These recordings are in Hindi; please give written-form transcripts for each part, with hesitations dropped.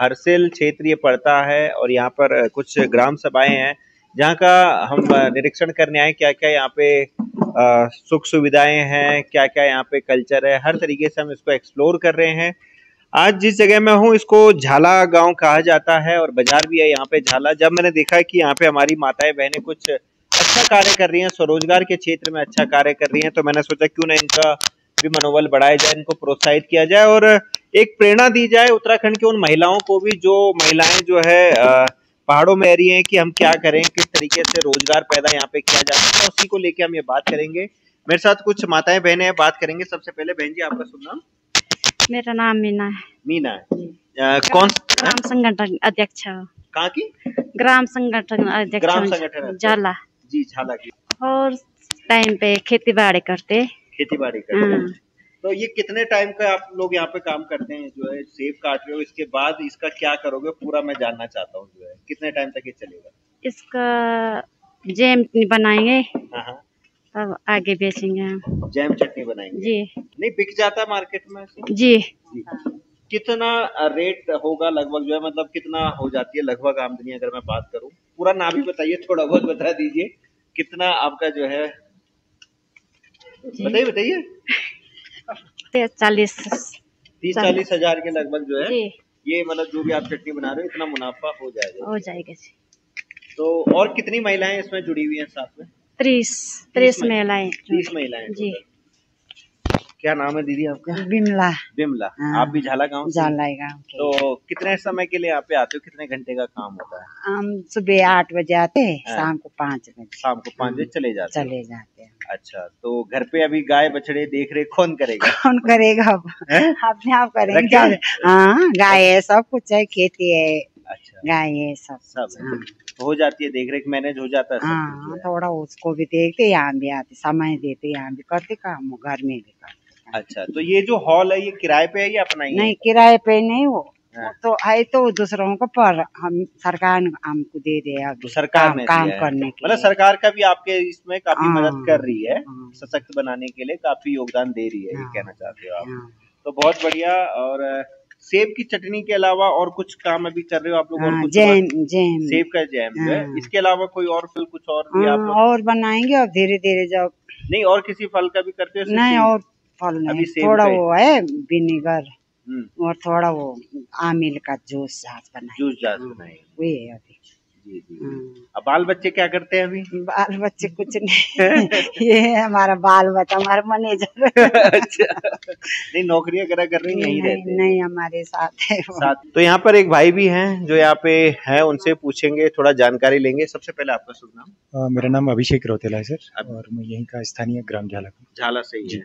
हर्सिल क्षेत्र ये पड़ता है और यहाँ पर कुछ ग्राम सभाएं हैं जहाँ का हम निरीक्षण करने आए। क्या क्या यहाँ पे सुख सुविधाएं हैं, क्या क्या यहाँ पे कल्चर है, हर तरीके से हम इसको एक्सप्लोर कर रहे हैं। आज जिस जगह मैं हूँ इसको झाला गांव कहा जाता है और बाजार भी है यहाँ पे झाला। जब मैंने देखा कि यहाँ पे हमारी माताएं बहनें कुछ अच्छा कार्य कर रही हैं, स्वरोजगार के क्षेत्र में अच्छा कार्य कर रही हैं, तो मैंने सोचा क्यों ना इनका भी मनोबल बढ़ाया जाए, इनको प्रोत्साहित किया जाए और एक प्रेरणा दी जाए उत्तराखंड की उन महिलाओं को भी जो महिलाएं जो है पहाड़ों में रह रही हैं कि हम क्या करें, किस तरीके से रोजगार पैदा यहाँ पे किया जा सकता है, उसी को लेके हम ये बात करेंगे। मेरे साथ कुछ माताएं बहनें बात करेंगे। सबसे पहले बहन जी आपका शुभ नाम? मेरा नाम मीना है। मीना है। कौन ग्राम संगठन अध्यक्ष? कहाँ की? ग्राम संगठन अध्यक्ष। ग्राम संगठन झाला। जी झाला की। और टाइम पे खेतीबाड़ी करते। खेतीबाड़ी करते। तो ये कितने टाइम का आप लोग यहाँ पे काम करते हैं, जो है सेब काट रहे हो, इसके बाद इसका क्या करोगे पूरा मैं जानना चाहता हूँ, जो है कितने टाइम तक ये चलेगा? इसका जैम बनाएंगे, अब आगे बेचेंगे हम। जैम चटनी बनाएंगे जी। नहीं बिक जाता है मार्केट में जी, जी। कितना रेट होगा लगभग, जो है मतलब कितना हो जाती है लगभग आमदनी, अगर मैं बात करूं? पूरा ना भी बताइए, थोड़ा बहुत बता दीजिए कितना आपका जो है, बताइए बताइए। 30-40 हजार के लगभग जो है ये, मतलब जो भी आप चटनी बना रहे हो इतना मुनाफा हो जाएगा? हो जाएगा जी। तो और कितनी महिलाएं इसमें जुड़ी हुई है साथ में? 30 महिलाएं। 30 महिलाएं जी। क्या नाम है दीदी आपका? बिमला। बिमला। आप भी झाला गाँव? झाला गाँव। तो कितने समय के लिए आप पे आते हो, कितने घंटे का काम होता है? हम सुबह 8 बजे आते हैं, शाम को 5 बजे। शाम को 5 बजे चले जाते हैं। अच्छा, तो घर पे अभी गाय बछड़े देख रहे कौन करेगा? कौन करेगा, अपने आप करेंगे। हाँ गाय है, सब कुछ है, खेती है। अच्छा गाय है सब हो जाती है देख रेख, मैनेज हो जाता है सब। हाँ, थोड़ा उसको भी देखते, यहाँ भी आते, समय देते, यहाँ भी करते काम, घर में भी करते। अच्छा, तो ये जो हॉल है ये किराए पे है या अपना ही? नहीं किराए पे नहीं, वो तो है तो दूसरों को, पर हम सरकार ने हमको दे दिया तो सरकार ने काम करने के, मतलब सरकार का भी आपके इसमें काफी मदद कर रही है, सशक्त बनाने के लिए काफी योगदान दे रही है, ये कहना चाहते हो आप? तो बहुत बढ़िया। और सेब की चटनी के अलावा और कुछ काम अभी कर रहे हो आप लोग? और जैम, सेब का जैम है। इसके अलावा कोई और फल कुछ और भी आप और बनाएंगे? और धीरे धीरे जाओ। नहीं और किसी फल का भी करते हो? नहीं और फल नहीं, थोड़ा वो है विनेगर और थोड़ा वो आमिल का जूस जूस बनाए वही है अभी। जी जी। अब बाल बच्चे क्या करते हैं अभी? बाल बच्चे कुछ नहीं, ये हमारा बाल बच्चा हमारा मैनेजर। अच्छा, नहीं नौकरी वगैरह कर रही? नहीं रहते, नहीं हमारे साथ है साथ। तो यहाँ पर एक भाई भी हैं जो यहाँ पे हैं, उनसे पूछेंगे, थोड़ा जानकारी लेंगे। सबसे पहले आपका शुभ नाम? मेरा नाम अभिषेक रौतेला है सर, और मैं यहीं का स्थानीय ग्राम झाला का। झाला से ही है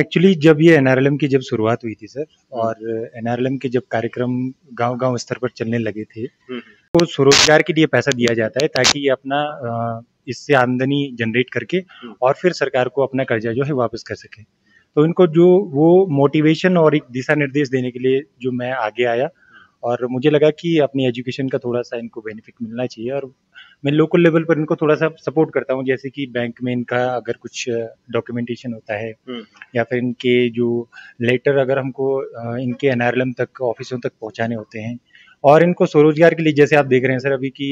एक्चुअली। जब ये एनआरएलएम की जब शुरुआत हुई थी सर, और एनआरएलएम के जब कार्यक्रम गाँव गाँव स्तर पर चलने लगे थे, को स्वरोजगार के लिए पैसा दिया जाता है ताकि ये अपना इससे आमदनी जनरेट करके और फिर सरकार को अपना कर्जा जो है वापस कर सके। तो इनको जो वो मोटिवेशन और एक दिशा निर्देश देने के लिए जो मैं आगे आया, और मुझे लगा कि अपनी एजुकेशन का थोड़ा सा इनको बेनिफिट मिलना चाहिए, और मैं लोकल लेवल पर इनको थोड़ा सा सपोर्ट करता हूँ, जैसे कि बैंक में इनका अगर कुछ डॉक्यूमेंटेशन होता है, या फिर इनके जो लेटर अगर हमको इनके एनआरएलएम तक ऑफिसों तक पहुँचाने होते हैं, और इनको स्वरोजगार के लिए जैसे आप देख रहे हैं सर अभी कि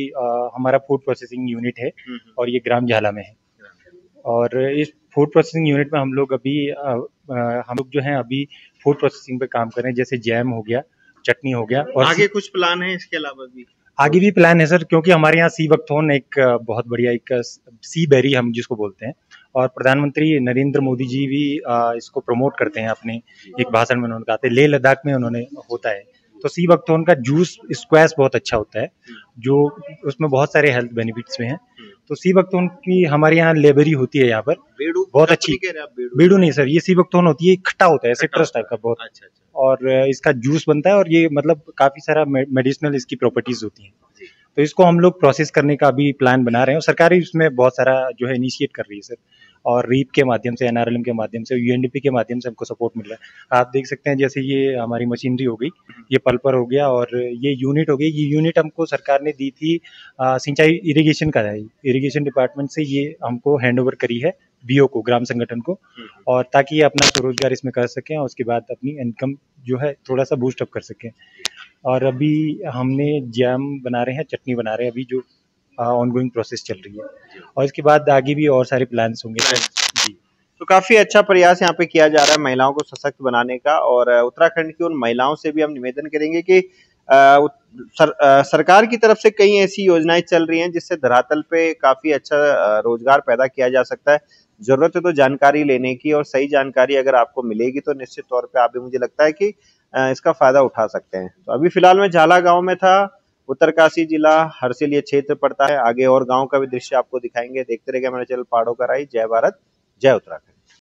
हमारा फूड प्रोसेसिंग यूनिट है और ये ग्राम झाला में है, और इस फूड प्रोसेसिंग यूनिट में हम लोग जो हैं अभी फूड प्रोसेसिंग पे काम कर रहे हैं, जैसे जैम हो गया, चटनी हो गया। और आगे कुछ प्लान है इसके अलावा भी? आगे भी प्लान है सर, क्योंकि हमारे यहाँ सीबकथोन एक बहुत बढ़िया एक सी बेरी हम जिसको बोलते हैं, और प्रधानमंत्री नरेंद्र मोदी जी भी इसको प्रमोट करते हैं, अपने एक भाषण में उन्होंने कहा था, लेह लद्दाख में उन्होंने होता है। तो सीबकथोन का जूस स्क्वैश बहुत अच्छा होता है, जो उसमें बहुत सारे हेल्थ बेनिफिट्स में हैं। तो सीबकथोन की हमारे यहाँ लेबरी होती है यहाँ पर, बहुत अच्छी। बेडू नहीं सर, ये सीबकथोन होती है, खट्टा होता है, सिट्रस टाइप का बहुत। अच्छा, और इसका जूस बनता है, और ये मतलब काफी सारा मेडिसिनल इसकी प्रॉपर्टीज होती हैं। तो इसको हम लोग प्रोसेस करने का अभी प्लान बना रहे हैं, और सरकार इसमें बहुत सारा जो है इनिशिएट कर रही है सर, और रीप के माध्यम से, एनआरएलएम के माध्यम से, यूएनडीपी के माध्यम से हमको सपोर्ट मिल रहा है। आप देख सकते हैं जैसे ये हमारी मशीनरी हो गई, ये पल्पर हो गया, और ये यूनिट हो गई। ये यूनिट हमको सरकार ने दी थी, सिंचाई इरिगेशन का है, इरिगेशन डिपार्टमेंट से ये हमको हैंड ओवर करी है बीओ को, ग्राम संगठन को, और ताकि ये अपना स्वरोजगार इसमें कर सकें, और उसके बाद अपनी इनकम जो है थोड़ा सा बूस्टअप कर सकें। और अभी हमने जैम बना रहे हैं, चटनी बना रहे हैं, अभी जो ऑनगोइंग प्रोसेस चल रही है, और इसके बाद आगे भी और सारे प्लान्स होंगे जी। तो काफ़ी अच्छा प्रयास यहाँ पे किया जा रहा है महिलाओं को सशक्त बनाने का, और उत्तराखंड की उन महिलाओं से भी हम निवेदन करेंगे कि सरकार की तरफ से कई ऐसी योजनाएं चल रही हैं जिससे धरातल पे काफ़ी अच्छा रोजगार पैदा किया जा सकता है। ज़रूरत है तो जानकारी लेने की, और सही जानकारी अगर आपको मिलेगी तो निश्चित तौर पे आप भी, मुझे लगता है कि इसका फ़ायदा उठा सकते हैं। तो अभी फ़िलहाल मैं झाला गाँव में था, उत्तरकाशी जिला हर्सिल ये क्षेत्र पड़ता है। आगे और गाँव का भी दृश्य आपको दिखाएंगे, देखते रहिएगा मेरा चैनल पहाड़ों का राही। जय भारत, जय उत्तराखंड।